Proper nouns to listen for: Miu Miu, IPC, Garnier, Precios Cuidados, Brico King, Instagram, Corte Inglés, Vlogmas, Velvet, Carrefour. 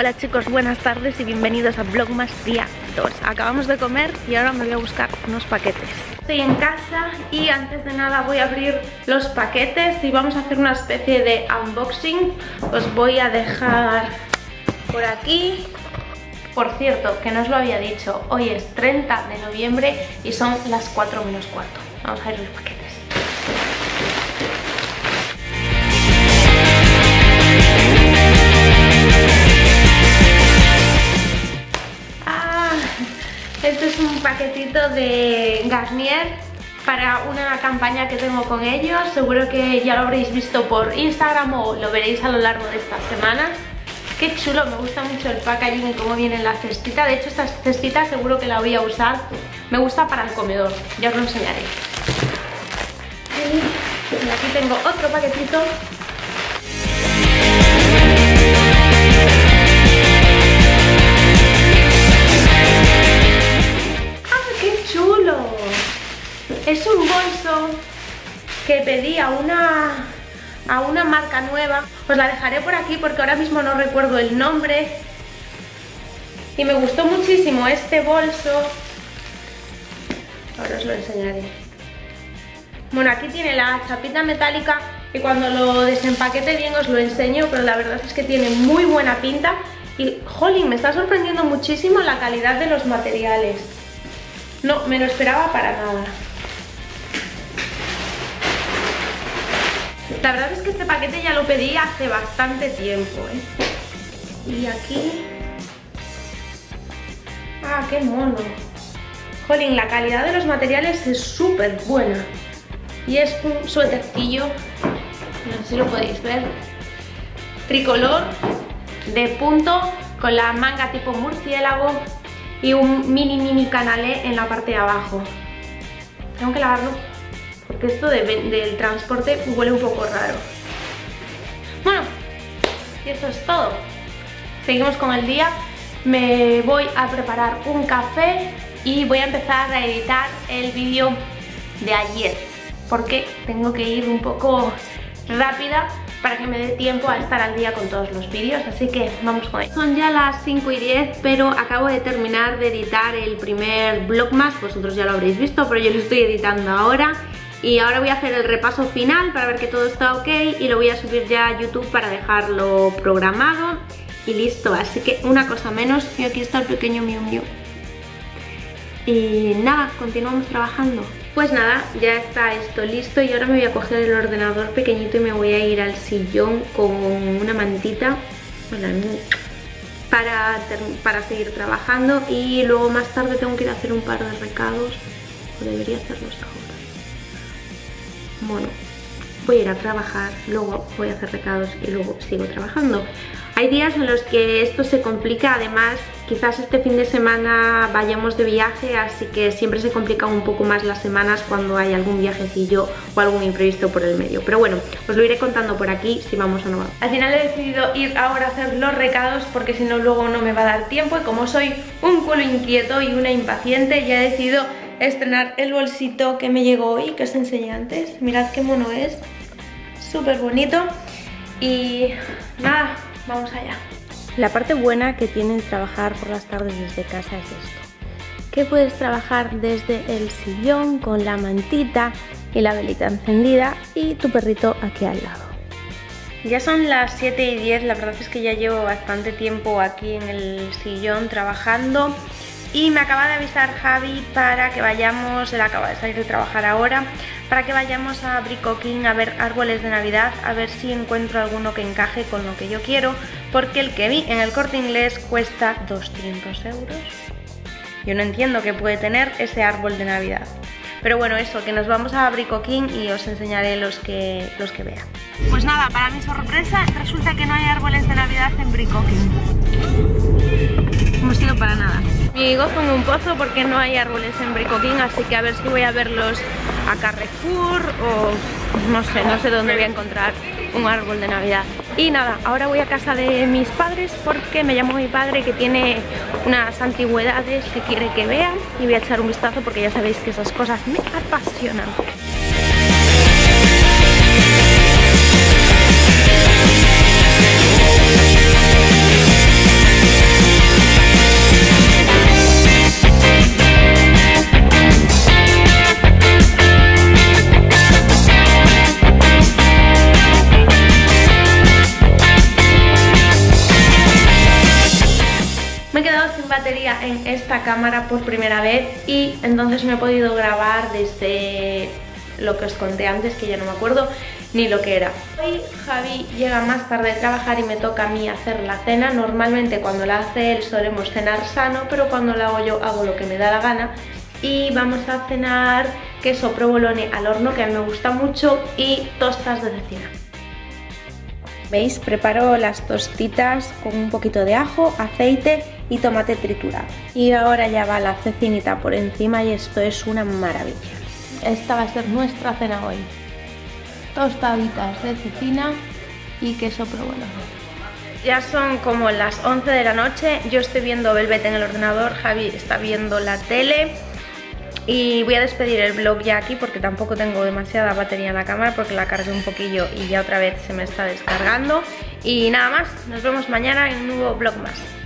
Hola chicos, buenas tardes y bienvenidos a Vlogmas día 2. Acabamos de comer y ahora me voy a buscar unos paquetes. Estoy en casa y antes de nada voy a abrir los paquetes y vamos a hacer una especie de unboxing. Os voy a dejar por aquí. Por cierto, que no os lo había dicho, hoy es 30 de noviembre y son las 4 menos cuarto. Vamos a abrir los paquetes. Este es un paquetito de Garnier para una campaña que tengo con ellos. Seguro que ya lo habréis visto por Instagram o lo veréis a lo largo de estas semanas. Qué chulo, me gusta mucho el packaging y cómo viene la cestita. De hecho, esta cestita seguro que la voy a usar. Me gusta para el comedor, ya os lo enseñaré. Y aquí tengo otro paquetito. Es un bolso que pedí a una marca nueva. Os la dejaré por aquí porque ahora mismo no recuerdo el nombre. Y me gustó muchísimo este bolso. Ahora os lo enseñaré. Bueno, aquí tiene la chapita metálica y cuando lo desempaquete bien os lo enseño, pero la verdad es que tiene muy buena pinta. Y, jolín, me está sorprendiendo muchísimo la calidad de los materiales. No me lo esperaba para nada. La verdad es que este paquete ya lo pedí hace bastante tiempo, ¿eh? Y aquí... ¡ah, qué mono! Jolín, la calidad de los materiales es súper buena. Y es un suétercillo, no sé si lo podéis ver, tricolor, de punto, con la manga tipo murciélago y un mini canalé en la parte de abajo. Tengo que lavarlo, que esto del transporte huele un poco raro. Bueno, y eso es todo. Seguimos con el día. Me voy a preparar un café y voy a empezar a editar el vídeo de ayer, porque tengo que ir un poco rápida para que me dé tiempo a estar al día con todos los vídeos, así que vamos con ello. Son ya las 5:10, pero acabo de terminar de editar el primer Vlogmas. Vosotros ya lo habréis visto, pero yo lo estoy editando ahora. Y ahora voy a hacer el repaso final para ver que todo está ok y lo voy a subir ya a YouTube para dejarlo programado y listo. Así que una cosa menos, y aquí está el pequeño Miu Miu. Y nada, continuamos trabajando. Pues nada, ya está esto listo y ahora me voy a coger el ordenador pequeñito y me voy a ir al sillón con una mantita para seguir trabajando, y luego más tarde tengo que ir a hacer un par de recados, o debería hacerlos ahora. Bueno, voy a ir a trabajar, luego voy a hacer recados y luego sigo trabajando. Hay días en los que esto se complica, además quizás este fin de semana vayamos de viaje, así que siempre se complica un poco más las semanas cuando hay algún viajecillo o algún imprevisto por el medio. Pero bueno, os lo iré contando por aquí si vamos o no vamos. Al final he decidido ir ahora a hacer los recados porque si no luego no me va a dar tiempo, y como soy un culo inquieto y una impaciente, ya he decidido estrenar el bolsito que me llegó hoy, que os enseñé antes. Mirad qué mono es, súper bonito. Y nada, vamos allá. La parte buena que tiene el trabajar por las tardes desde casa es esto, que puedes trabajar desde el sillón con la mantita y la velita encendida y tu perrito aquí al lado. Ya son las 7:10, la verdad es que ya llevo bastante tiempo aquí en el sillón trabajando. Y me acaba de avisar Javi para que vayamos, él acaba de salir de trabajar ahora, para que vayamos a Brico King a ver árboles de Navidad, a ver si encuentro alguno que encaje con lo que yo quiero, porque el que vi en el Corte Inglés cuesta 200 €. Yo no entiendo qué puede tener ese árbol de Navidad. Pero bueno, eso, que nos vamos a Brico King y os enseñaré los que vea. Pues nada, para mi sorpresa, resulta que no hay árboles de Navidad en Brico King. No hemos ido para nada. Mi gozo en un pozo porque no hay árboles en Brico King, así que a ver si voy a verlos a Carrefour o no sé dónde voy a encontrar un árbol de Navidad. Y nada, ahora voy a casa de mis padres porque me llamó mi padre que tiene unas antigüedades que quiere que vea y voy a echar un vistazo porque ya sabéis que esas cosas me apasionan. en esta cámara por primera vez y entonces me he podido grabar desde lo que os conté antes, que ya no me acuerdo ni lo que era. Hoy Javi llega más tarde de trabajar y me toca a mí hacer la cena. Normalmente cuando la hace él solemos cenar sano, pero cuando la hago yo hago lo que me da la gana. Y vamos a cenar queso provolone al horno, que a mí me gusta mucho, y tostas de cecina. ¿Veis? Preparo las tostitas con un poquito de ajo, aceite y tomate triturado. Y ahora ya va la cecinita por encima y esto es una maravilla. Esta va a ser nuestra cena hoy. Tostaditas de cecina y queso provolone. Ya son como las 11 de la noche, yo estoy viendo Velvet en el ordenador, Javi está viendo la tele. Y voy a despedir el vlog ya aquí porque tampoco tengo demasiada batería en la cámara, porque la cargué un poquillo y ya otra vez se me está descargando. Y nada más, nos vemos mañana en un nuevo vlog más.